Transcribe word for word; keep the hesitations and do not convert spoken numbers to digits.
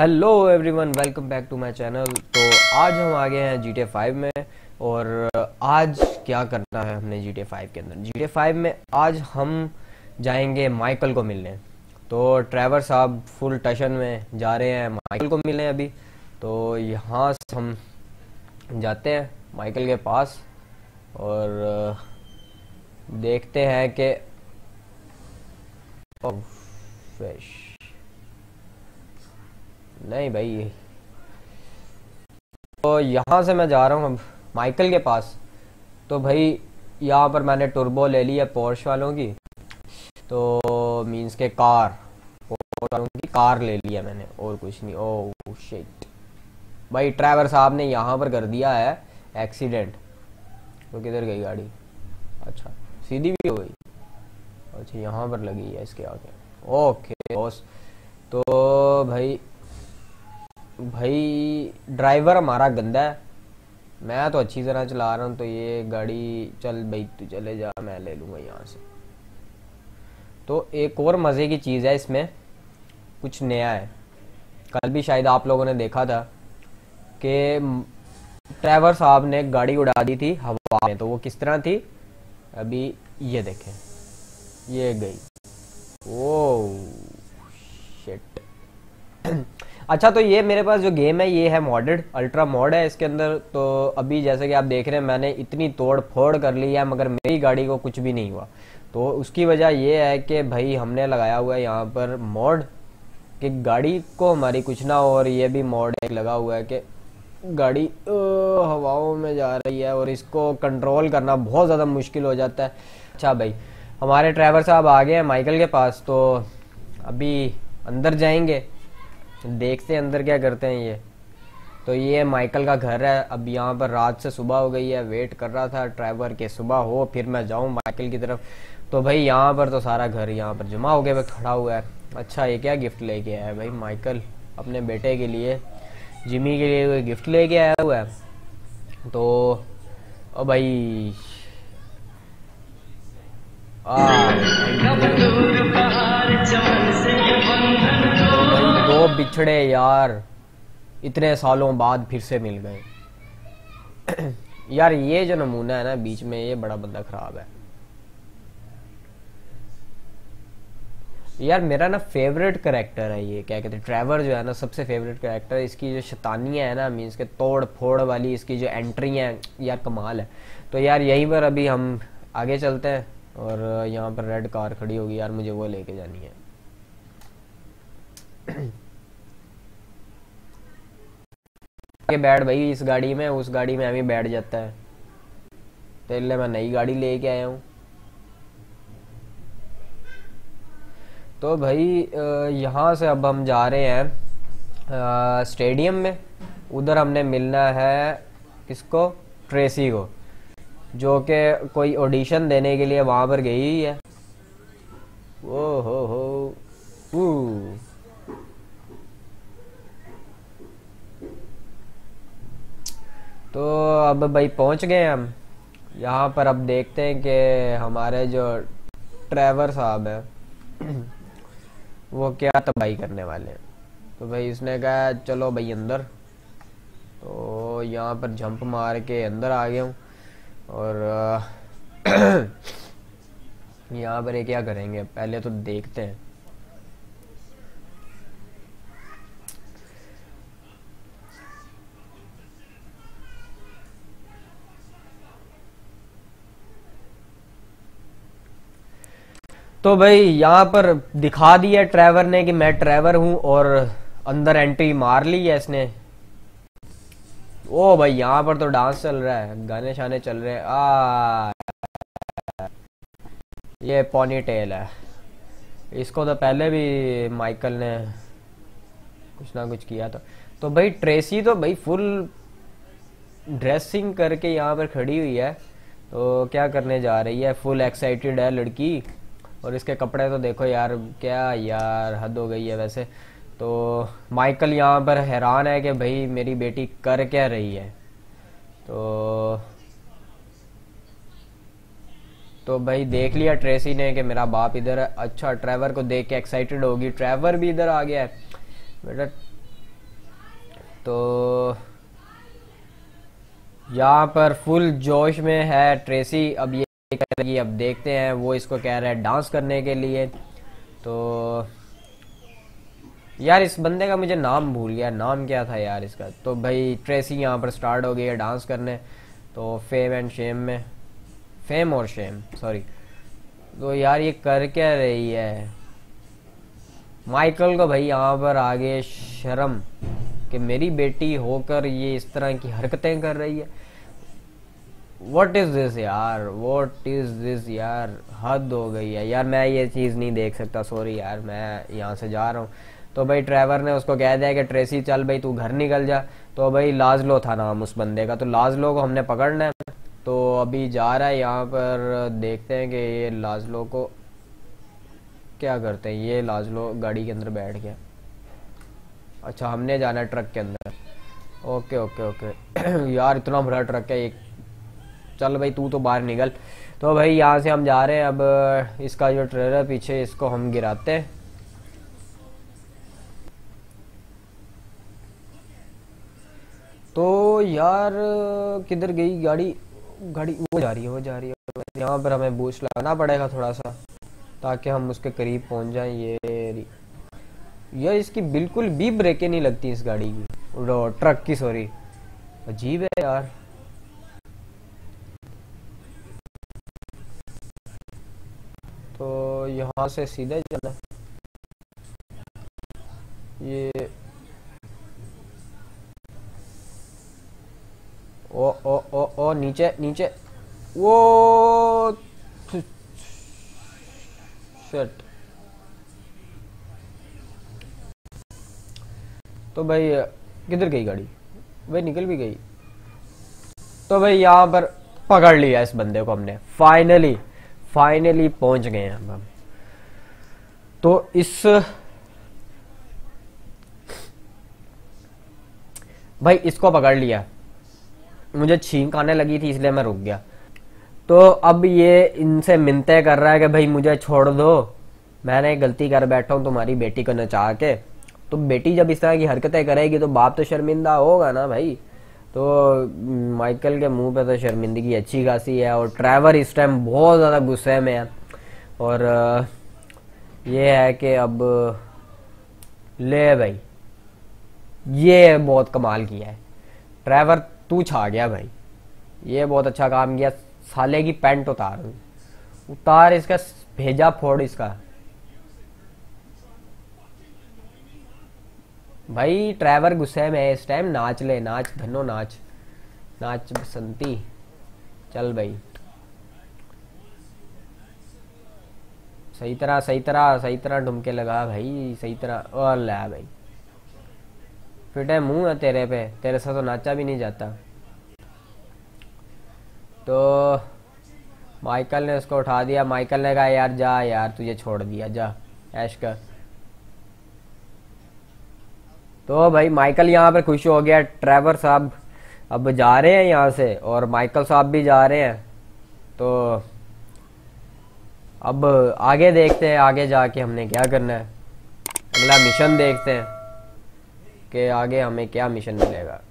Hello everyone, welcome back to my channel. तो आज हम आ गए हैं जी टी ए फाइव में, और आज क्या करना है हमने जी टी ए फाइव के अंदर। जी टी ए फाइव में आज हम जाएंगे माइकल को मिलने। तो ट्रेवर साहब फुल टशन में जा रहे हैं माइकल को मिलने अभी। तो यहाँ से हम जाते हैं माइकल के पास और देखते हैं कि नहीं भाई। तो यहाँ से मैं जा रहा हूँ अब माइकल के पास। तो भाई यहाँ पर मैंने टर्बो ले ली है पोर्श वालों की, तो मींस के कार पोर्श वालों की कार ले ली है मैंने, और कुछ नहीं। ओह शिट भाई, ट्रैवर साहब ने यहाँ पर कर दिया है एक्सीडेंट। तो किधर गई गाड़ी? अच्छा सीधी भी हो गई। अच्छा यहाँ पर लगी है इसके आगे। Okay boss. तो भाई भाई ड्राइवर हमारा गंदा है। मैं तो अच्छी तरह चला रहा हूँ। तो ये गाड़ी चल भाई, तू चले जा, मैं ले लूँगा यहाँ से। तो एक और मज़े की चीज़ है इसमें, कुछ नया है। कल भी शायद आप लोगों ने देखा था कि ट्रेवर साहब ने गाड़ी उड़ा दी थी हवा में। तो वो किस तरह थी अभी ये देखें, ये गई। Oh shit. अच्छा, तो ये मेरे पास जो गेम है ये है मॉडेड, अल्ट्रा मॉड है इसके अंदर। तो अभी जैसे कि आप देख रहे हैं मैंने इतनी तोड़ फोड़ कर ली है, मगर मेरी गाड़ी को कुछ भी नहीं हुआ। तो उसकी वजह ये है कि भाई हमने लगाया हुआ है यहाँ पर मॉड कि गाड़ी को हमारी कुछ ना हो। और ये भी मॉड एक लगा हुआ है कि गाड़ी ओ, हवाओं में जा रही है, और इसको कंट्रोल करना बहुत ज़्यादा मुश्किल हो जाता है। अच्छा भाई, हमारे ड्राइवर साहब आ गए हैं माइकल के पास। तो अभी अंदर जाएंगे, देखते हैं अंदर क्या करते हैं ये। तो ये माइकल का घर है। अब यहाँ पर रात से सुबह हो गई है, वेट कर रहा था ट्रेवर के सुबह हो फिर मैं जाऊँ माइकल की तरफ। तो भाई यहाँ पर तो सारा घर यहाँ पर जमा हो गया, खड़ा हुआ है। अच्छा, ये क्या गिफ्ट लेके आया है भाई माइकल अपने बेटे के लिए, जिमी के लिए कोई गिफ्ट लेके आया हुआ है। तो ओ भाई आ दो बिछड़े यार इतने सालों बाद फिर से मिल गए। यार ये जो नमूना है ना बीच में, ये बड़ा बंदा खराब है यार। मेरा ना फेवरेट कैरेक्टर है ये, क्या कहते हैं, ट्रेवर जो है ना सबसे फेवरेट कैरेक्टर। इसकी जो शैतानियाँ है ना, मीन्स के तोड़ फोड़ वाली इसकी जो एंट्री है यार, कमाल है। तो यार यहीं पर अभी हम आगे चलते हैं। और यहाँ पर रेड कार खड़ी होगी यार, मुझे वो लेके जानी है। के बैठ भाई इस गाड़ी में, उस गाड़ी में हमें बैठ जाता है। तेरे लिए मैं नई गाड़ी लेके आया हूँ। तो भाई यहाँ से अब हम जा रहे हैं स्टेडियम में। उधर हमने मिलना है किसको, ट्रेसी को, जो कि कोई ऑडिशन देने के लिए वहाँ पर गई हुई है। ओ हो हो ऊ तो अब भाई पहुँच गए हम यहाँ पर। अब देखते हैं कि हमारे जो ट्रेवर साहब हैं वो क्या तबाही करने वाले हैं। तो भाई उसने कहा चलो भाई अंदर। तो यहाँ पर जंप मार के अंदर आ गया हूँ। और यहाँ पर ये क्या करेंगे पहले तो देखते हैं। तो भाई यहाँ पर दिखा दिया ट्रेवर ने कि मैं ट्रेवर हूँ, और अंदर एंट्री मार ली है इसने। ओ भाई यहाँ पर तो डांस चल रहा है, गाने शाने चल रहे हैं। आ ये पॉनीटेल है, इसको तो पहले भी माइकल ने कुछ ना कुछ किया था। तो भाई ट्रेसी तो भाई फुल ड्रेसिंग करके यहाँ पर खड़ी हुई है। तो क्या करने जा रही है, फुल एक्साइटेड है लड़की। और इसके कपड़े तो देखो यार, क्या यार हद हो गई है वैसे तो। माइकल यहाँ पर हैरान है कि भाई मेरी बेटी कर क्या रही है। तो तो भाई देख लिया ट्रेसी ने कि मेरा बाप इधर है। अच्छा, ट्रेवर को देख के एक्साइटेड होगी, ट्रेवर भी इधर आ गया है। बेटा तो यहाँ पर फुल जोश में है ट्रेसी। अब ये कह रही, अब देखते हैं वो इसको कह रहा है डांस करने के लिए। तो यार इस बंदे का मुझे नाम भूल गया, नाम क्या था यार इसका। तो भाई ट्रेसी यहाँ पर स्टार्ट हो गई है डांस करने, तो फेम एंड शेम में, फेम और शेम सॉरी। तो यार ये कर क्या रही है? माइकल को भाई यहाँ पर आगे शर्म कि मेरी बेटी होकर ये इस तरह की हरकतें कर रही है। व्हाट इज दिस यार, व्हाट इज दिस यार, हद हो गई है यार। मैं ये चीज़ नहीं देख सकता, सॉरी यार, मैं यहाँ से जा रहा हूँ। तो भाई ट्रेवर ने उसको कह दिया कि ट्रेसी चल भाई तू घर निकल जा। तो भाई लाज़लो था नाम उस बंदे का, तो लाज़लो को हमने पकड़ना है। तो अभी जा रहा है यहाँ पर, देखते हैं कि ये लाज़लो को क्या करते हैं। ये लाज़लो गाड़ी के अंदर बैठ गया। अच्छा हमने जाना है ट्रक के अंदर, ओके ओके ओके। यार इतना बड़ा ट्रक है, एक चल भाई तू तो बाहर निकल। तो भाई यहाँ से हम जा रहे हैं। अब इसका जो ट्रेलर पीछे, इसको हम गिराते हैं। तो यार किधर गई गाड़ी? गाड़ी वो जा रही है, वो जा रही है। यहाँ पर हमें बूस्ट लगाना पड़ेगा थोड़ा सा ताकि हम उसके करीब पहुँच जाएं। ये यार इसकी बिल्कुल भी ब्रेकें नहीं लगती इस गाड़ी की, ट्रक की सॉरी। अजीब है यार। तो यहाँ से सीधे जाना, ये ओ ओ ओ ओ नीचे नीचे वो सेट। तो भाई किधर गई गाड़ी? भाई निकल भी गई। तो भाई यहाँ पर पकड़ लिया इस बंदे को हमने, फाइनली फाइनली पहुंच गए हैं हम। तो इस भाई इसको पकड़ लिया, मुझे छींक आने लगी थी इसलिए मैं रुक गया। तो अब ये इनसे मिन्नतें कर रहा है कि भाई मुझे छोड़ दो, मैंने गलती कर बैठा हूँ तुम्हारी बेटी को नचा के। तो बेटी जब इस तरह की हरकतें करेगी तो बाप तो शर्मिंदा होगा ना भाई। तो माइकल के मुंह पे तो शर्मिंदगी अच्छी खासी है, और ट्रेवर इस टाइम बहुत ज़्यादा गुस्से में है। और ये है कि अब ले भाई, ये बहुत कमाल किया है ट्रेवर, तू छा गया भाई, ये बहुत अच्छा काम किया। साले की पैंट उतार उतार इसका भेजा फोड़ इसका। भाई ट्रेवर गुस्से में है इस टाइम। नाच ले नाच धनो, नाच नाच बसंती, चल भाई सही तरह सही तरह सही तरह ढुमके लगा भाई, सही तरह। और ला भाई फिटे मुंह है तेरे पे, तेरे साथ तो नाचा भी नहीं जाता। तो माइकल ने उसको उठा दिया। माइकल ने कहा यार जा यार, तुझे छोड़ दिया, जा ऐश कर। तो भाई माइकल यहाँ पर खुश हो गया। ट्रेवर साहब अब जा रहे हैं यहाँ से, और माइकल साहब भी जा रहे हैं। तो अब आगे देखते हैं, आगे जाके हमने क्या करना है, अगला मिशन देखते हैं कि आगे हमें क्या मिशन मिलेगा।